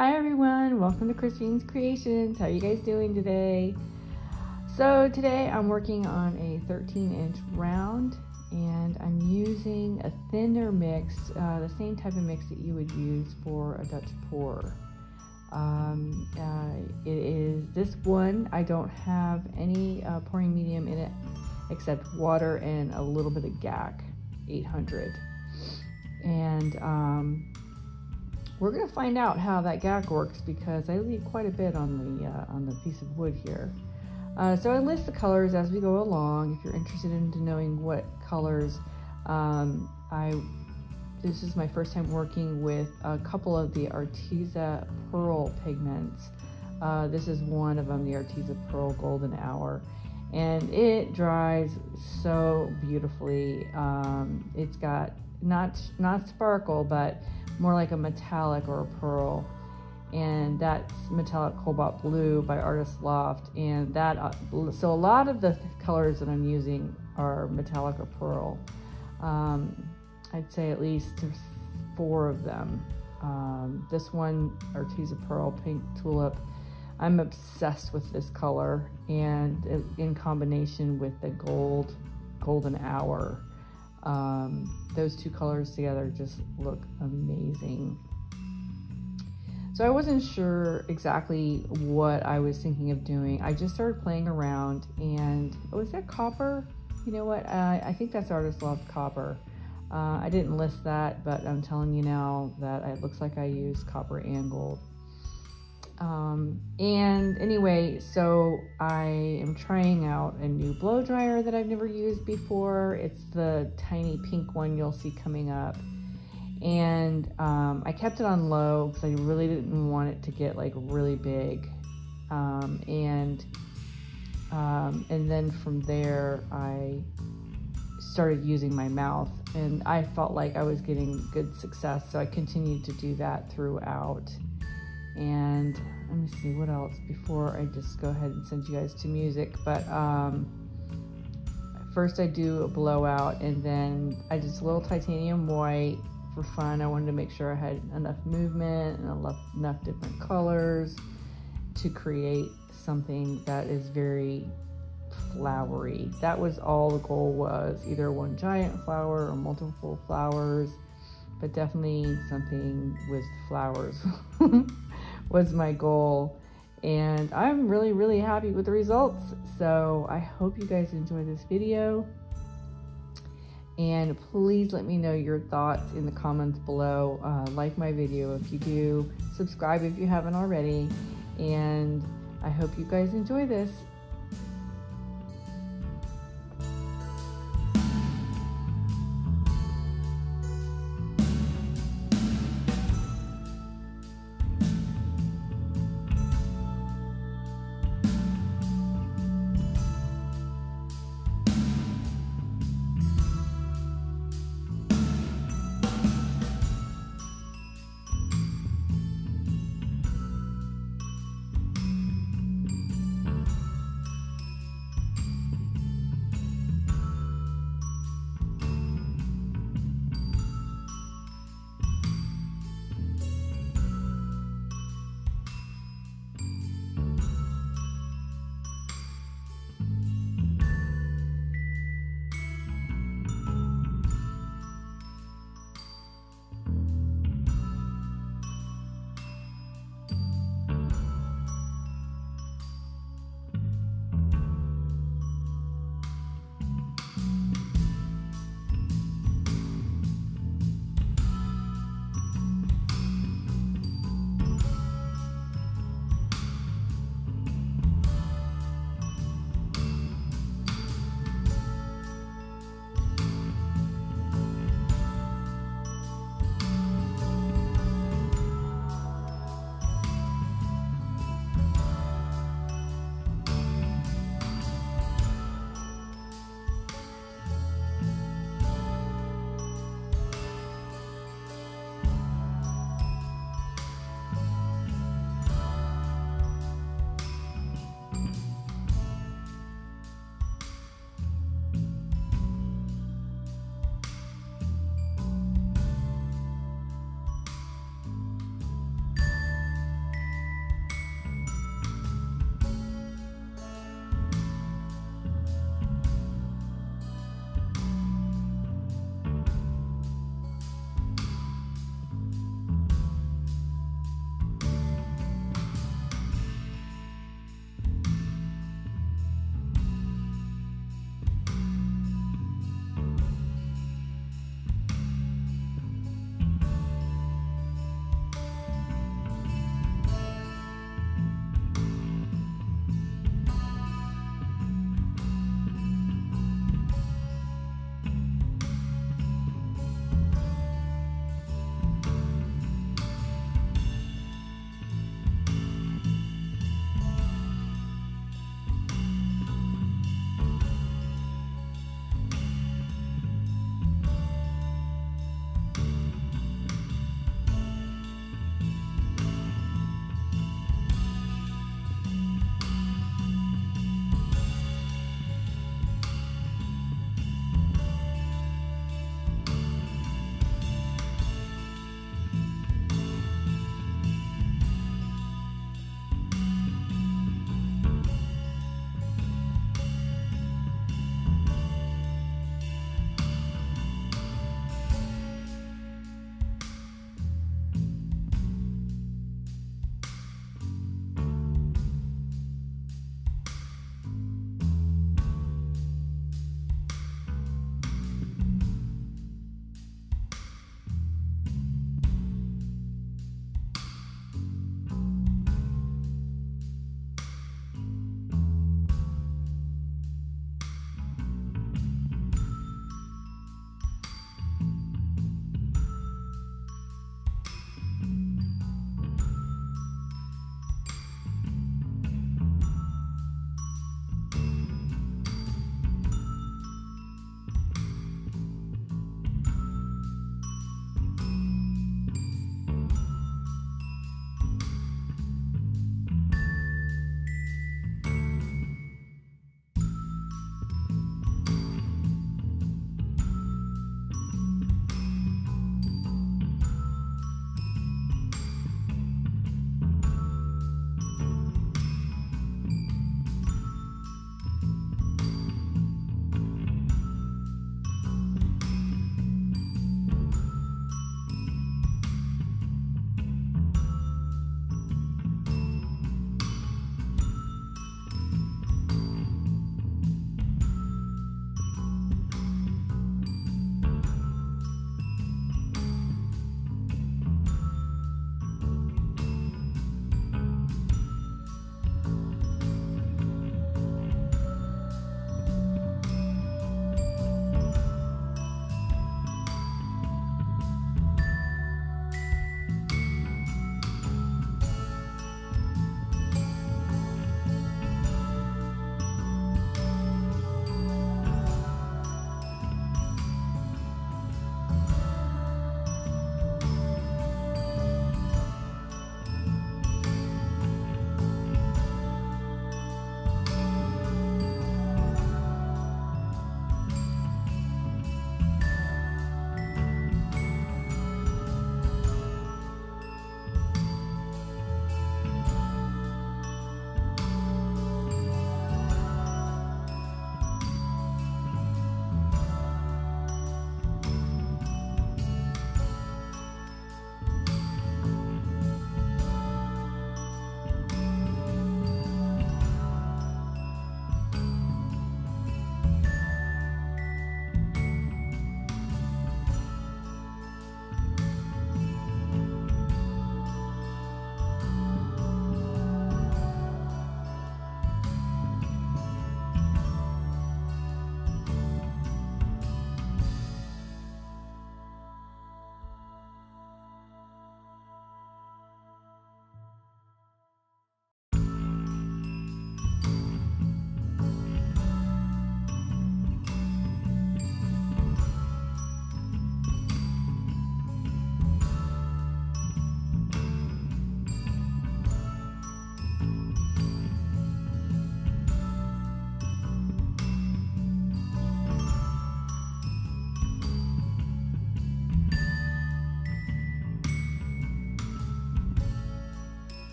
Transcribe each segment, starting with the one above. Hi everyone, welcome to Christine's Creations. How are you guys doing today? So today I'm working on a 13-inch round, and I'm using a thinner mix, the same type of mix that you would use for a Dutch pour. It is this one. I don't have any pouring medium in it except water and a little bit of GAC 800. And we're gonna find out how that GAC works because I leave quite a bit on the piece of wood here. So I list the colors as we go along. If you're interested in knowing what colors, this is my first time working with a couple of the Arteza Pearl pigments. This is one of them, the Arteza Pearl Golden Hour. And it dries so beautifully. It's got not sparkle, but more like a metallic or a pearl. And that's metallic cobalt blue by Artist Loft. And that, so a lot of the colors that I'm using are metallic or pearl. I'd say at least 4 of them. This one, Arteza Pearl Pink Tulip, I'm obsessed with this color, and in combination with the Golden Hour. Those two colors together just look amazing. So I wasn't sure exactly what I was thinking of doing. I just started playing around, and was that copper? You know what, I think that's Artist Loft copper. I didn't list that, but I'm telling you now that it looks like I used copper and gold. And anyway, so I am trying out a new blow dryer that I've never used before. It's the tiny pink one you'll see coming up. And I kept it on low because I really didn't want it to get like really big. And then from there, I started using my mouth, and I felt like I was getting good success, so I continued to do that throughout. And let me see what else before I just go ahead and send you guys to music. But first I do a blowout, and then I just a little titanium white for fun. I wanted to make sure I had enough movement and enough different colors to create something that is very flowery. That was all the goal was, either one giant flower or multiple flowers, but definitely something with flowers was my goal. And I'm really, really happy with the results. So I hope you guys enjoy this video. And please let me know your thoughts in the comments below. Like my video if you do, subscribe if you haven't already. And I hope you guys enjoy this.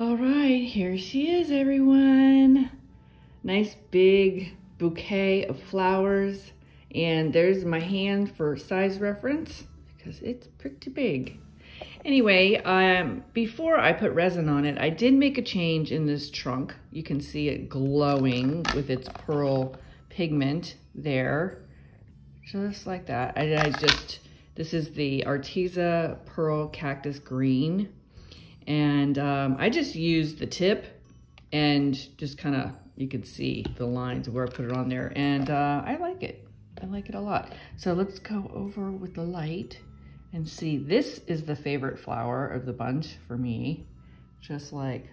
All right, here she is, everyone. Nice big bouquet of flowers. And there's my hand for size reference because it's pretty big. Anyway, before I put resin on it, I did make a change in this trunk. You can see it glowing with its pearl pigment there, just like that. This is the Arteza Pearl Cactus Green. And I just used the tip and just kind of, you can see the lines where I put it on there. And I like it. I like it a lot. So let's go over with the light and see. This is the favorite flower of the bunch for me. Just like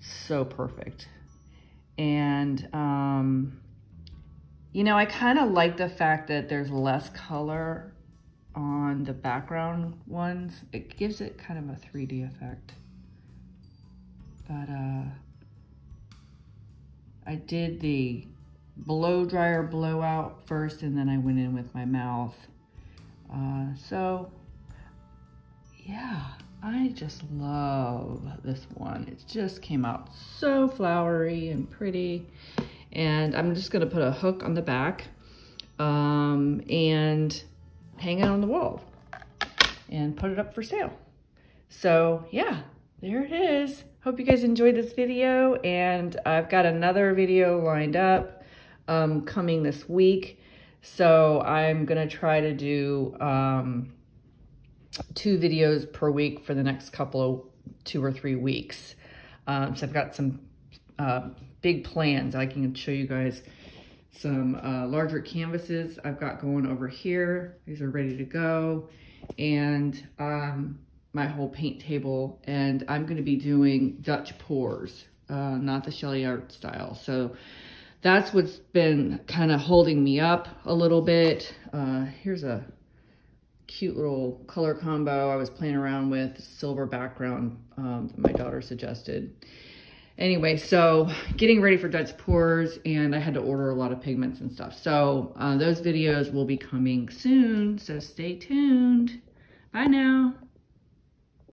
so perfect. And you know, I kind of like the fact that there's less color on the background ones. It gives it kind of a 3D effect. But I did the blow dryer blowout first, and then I went in with my mouth. So yeah, I just love this one. It just came out so flowery and pretty. And I'm just gonna put a hook on the back and hang it on the wall and put it up for sale. So yeah, there it is. Hope you guys enjoyed this video, and I've got another video lined up coming this week. So I'm gonna try to do 2 videos per week for the next two or three weeks. So I've got some big plans. I can show you guys some larger canvases I've got going over here. These are ready to go. And my whole paint table. And I'm gonna be doing Dutch pours, not the Shelley Art style. So that's what's been kind of holding me up a little bit. Here's a cute little color combo I was playing around with, silver background that my daughter suggested. Anyway, so getting ready for Dutch pours, and I had to order a lot of pigments and stuff. So those videos will be coming soon, so stay tuned. Bye now.